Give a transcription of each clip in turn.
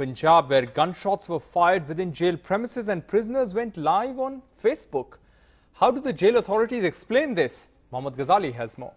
Punjab, where gunshots were fired within jail premises and prisoners went live on Facebook. How do the jail authorities explain this? Mohammad Ghazali has more.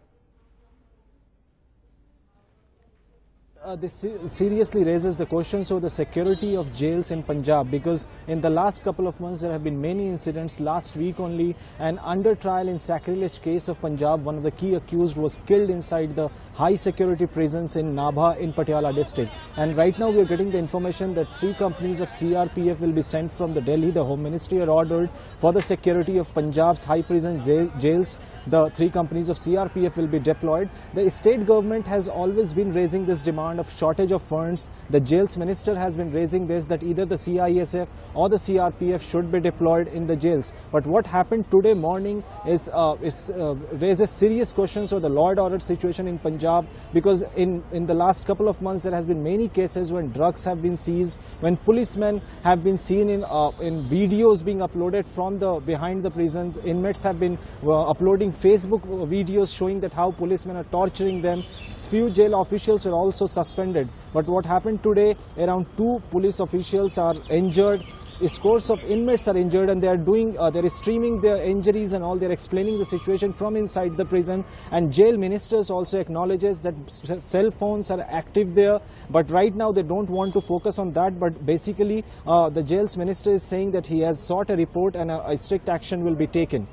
This seriously raises the question of the security of jails in Punjab, because in the last couple of months there have been many incidents. Last week only, an under trial in sacrilege case of Punjab, one of the key accused was killed inside the high security prisons in Nabha in Patiala district. And right now we are getting the information that 3 companies of CRPF will be sent from the Delhi. The Home Ministry are ordered for the security of Punjab's high prison jails. The 3 companies of CRPF will be deployed. The state government has always been raising this demand of shortage of funds. The jails minister has been raising this, that either the CISF or the CRPF should be deployed in the jails. But what happened today morning raises serious questions of the law and order situation in Punjab, because in the last couple of months there has been many cases when drugs have been seized, when policemen have been seen in videos being uploaded from the behind the prison. Inmates have been uploading Facebook videos showing that how policemen are torturing them. Few jail officials were also suspended. But what happened today, around 2 police officials are injured. Scores of inmates are injured, and they are streaming their injuries and all. They're explaining the situation from inside the prison. And jail ministers also acknowledges that cell phones are active there, but right now they don't want to focus on that. But basically the jails minister is saying that he has sought a report and a strict action will be taken.